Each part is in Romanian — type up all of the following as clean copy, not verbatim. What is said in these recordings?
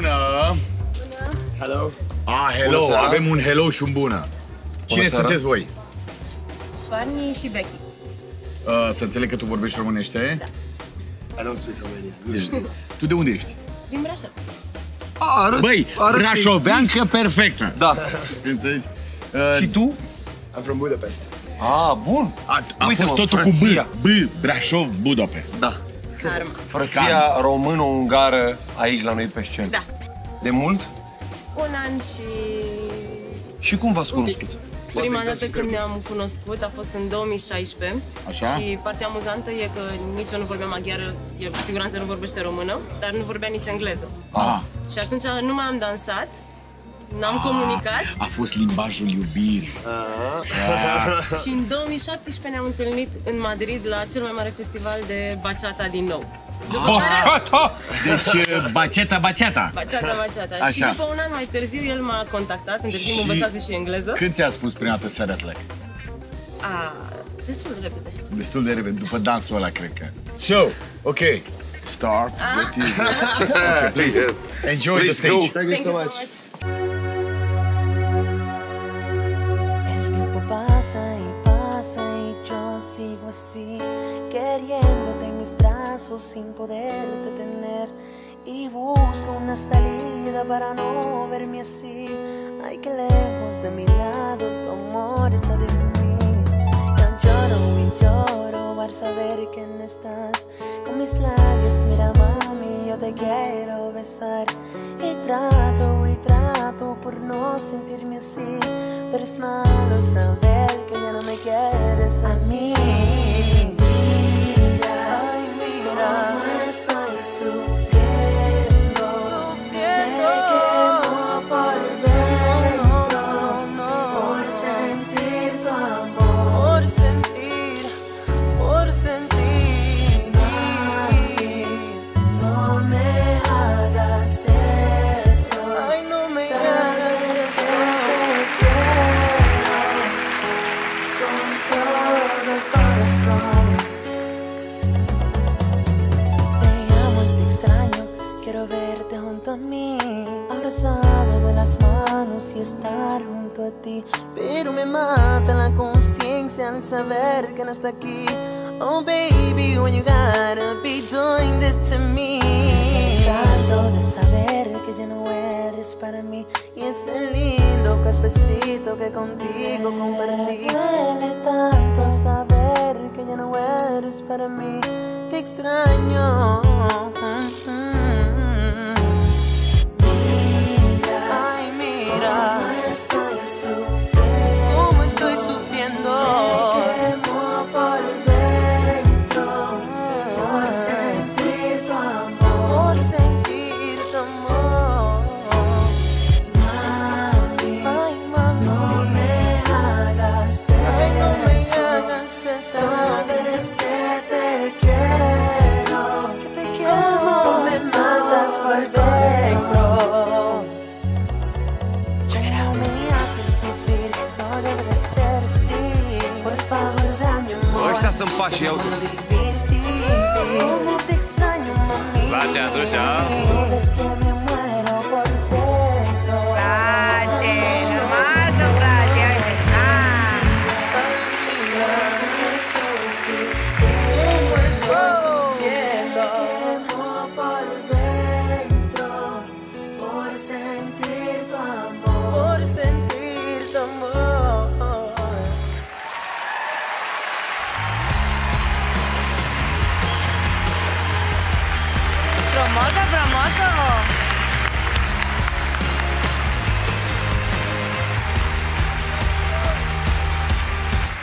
Bună! Bună! Hello! Ah, hello! Avem un hello și un bună! Cine sunteți voi? Fanny Shibek. Să înțeleg că tu vorbești românește? Da. I don't speak Romanian. Nu știu. Tu de unde ești? Din Brașov. Băi, brașoveancă perfectă! Da. Înțelegi? Și tu? I'm from Budapest. Ah, bun! A fost totul cu B. Brashov, Budapest. Da. Frăția româno-ungară aici la noi pe scenă. Da. De mult? Un an și... Și cum v-ați cunoscut? Prima dată când ne-am cunoscut a fost în 2016. Așa? Și partea amuzantă e că nici eu nu vorbeam maghiară, el cu siguranță nu vorbește română, dar nu vorbea nici engleză. Ah. Și atunci nu mai am dansat, n-am comunicat. A fost limbajul iubirii. Și în 2017 ne-am întâlnit în Madrid la cel mai mare festival de Bachata din nou. Bachata! Deci, Bachata. Și după un an mai târziu, el m-a contactat, între timp învățase și engleză. Când ți-a spus prima dată să arăt like? Destul de repede. Destul de repede, după dansul ăla, cred că. So, ok. Start. Okay, please. Yes. Enjoy the stage. Thank you so much. El tiempo pasa y yo sigo así, queriéndote en mis brazos sin poderte tener, y busco una salida para no verme así. Ay, que lejos de mi lado tu amor está de mí. Lloro al saber que no estás con mis labios. Mira, mami, yo te quiero besar, y trato por no sentirme así, pero es malo saber que ya no me quieres a mí. Mira cómo estoy sufriendo. Me quemo por dentro por sentir tu amor, por sentir. Mami, no me hagas eso. Ay, no me hagas eso. Te quiero con todo el corazón. Te amo y te extraño. Quiero verte junto a mí, abrazado de las manos y estar junto a ti. Pero me mata la conciencia al saber que no está aquí. Oh baby, when you gotta be doing this to me. Tanto de saber que ya no eres para mí, y ese lindo cuerpecito que contigo compartí. Duele tanto saber que ya no eres para mí. Te extraño. Ay, mira cómo estoy sufriendo. Me quemo por sabes que te quiero, me matas por dentro. Llorar me hace sufrir, no debe de ser así. Por favor, dame amor. Estás en paz, yo vivir sin ti. No te extraño, mami. Vaya, trucha. Sabes que me muero por dentro.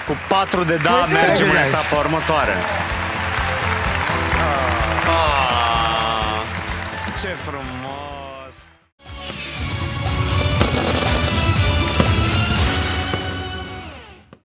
Cu 4 de da mergem în etapa următoare. Ce frumos!